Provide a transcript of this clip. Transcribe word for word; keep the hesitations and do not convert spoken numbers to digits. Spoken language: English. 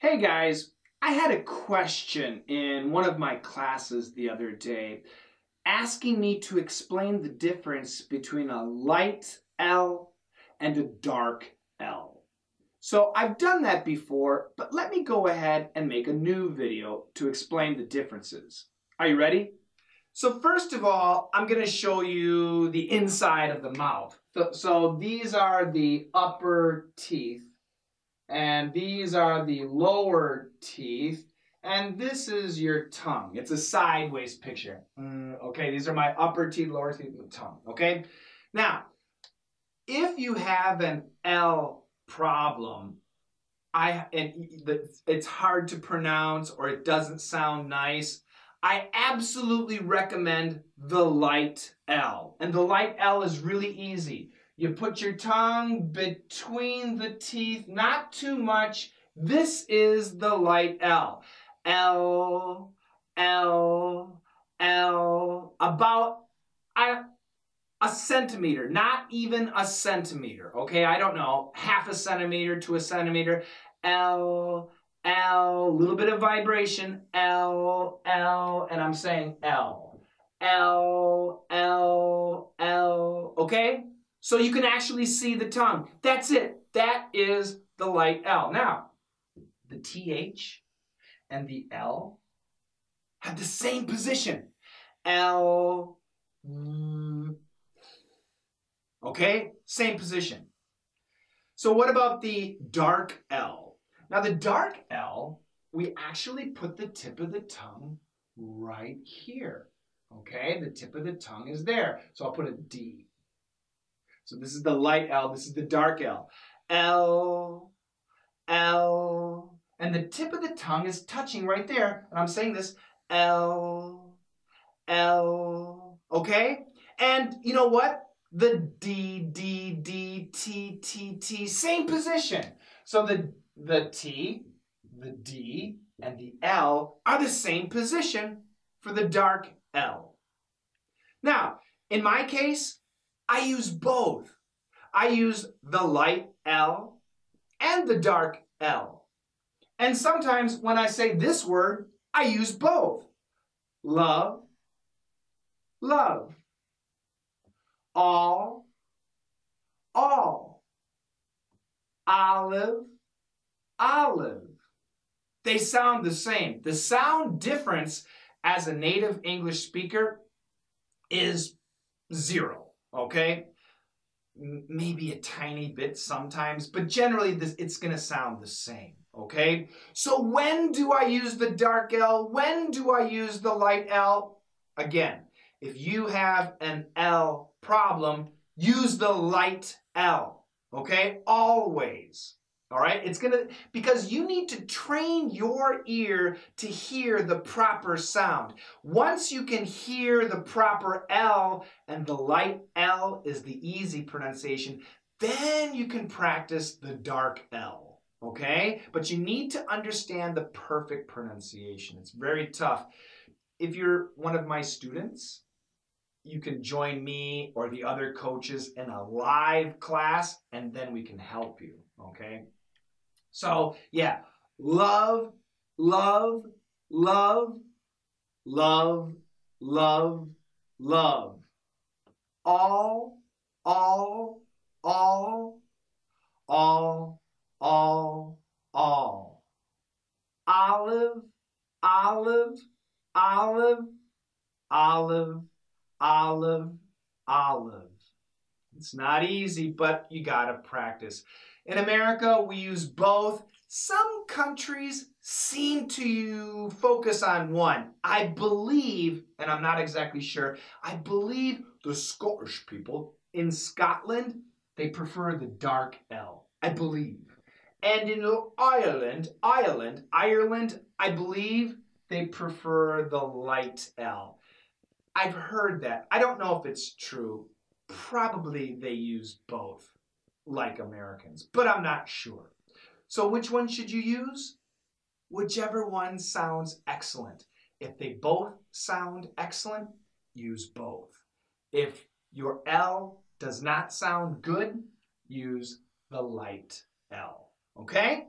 Hey guys, I had a question in one of my classes the other day asking me to explain the difference between a light L and a dark L. So I've done that before, but let me go ahead and make a new video to explain the differences. Are you ready? So first of all, I'm going to show you the inside of the mouth. So, so these are the upper teeth. And these are the lower teeth, and this is your tongue. It's a sideways picture. Mm, okay, these are my upper teeth, lower teeth, and tongue, okay? Now, if you have an L problem, I and it's hard to pronounce or it doesn't sound nice, I absolutely recommend the light L. And the light L is really easy. You put your tongue between the teeth, not too much. This is the light L. L, L, L, about a, a centimeter, not even a centimeter, okay? I don't know, half a centimeter to a centimeter. L, L, little bit of vibration. L, L, and I'm saying L. L, L, L, okay? So you can actually see the tongue. That's it. That is the light L. Now, the T H and the L have the same position. L, okay, same position. So what about the dark L? Now the dark L, we actually put the tip of the tongue right here. Okay, the tip of the tongue is there. So I'll put a D. So this is the light L, this is the dark L. L, L, and the tip of the tongue is touching right there. And I'm saying this, L, L, okay? And you know what? The D, D, D, T, T, T, same position. So the, the T, the D, and the L are the same position for the dark L. Now, in my case, I use both. I use the light L and the dark L. And sometimes when I say this word, I use both. Love, love. All, all. Olive, olive. They sound the same. The sound difference as a native English speaker is zero. Okay, maybe a tiny bit sometimes, but generally this, it's going to sound the same, okay? So when do I use the dark L? When do I use the light L? Again, if you have an L problem, use the light L, okay? Always, all right? It's going to, because you need to train your ear to hear the proper sound. Once you can hear the proper L, and the light L is the easy pronunciation, then you can practice the dark L, okay? But you need to understand the perfect pronunciation. It's very tough. If you're one of my students, you can join me or the other coaches in a live class, and then we can help you, okay? So, yeah, love, love, love, love, love, love. All, all, all, all, all, all. Olive, olive, olive, olive, olive, olive. It's not easy, but you gotta practice. In America, we use both. Some countries seem to focus on one. I believe, and I'm not exactly sure, I believe the Scottish people in Scotland, they prefer the dark L, I believe. And in Ireland, Ireland, Ireland, I believe they prefer the light L. I've heard that. I don't know if it's true. Probably they use both, like Americans, but I'm not sure. So which one should you use? Whichever one sounds excellent. If they both sound excellent, use both. If your L does not sound good, use the light L, okay?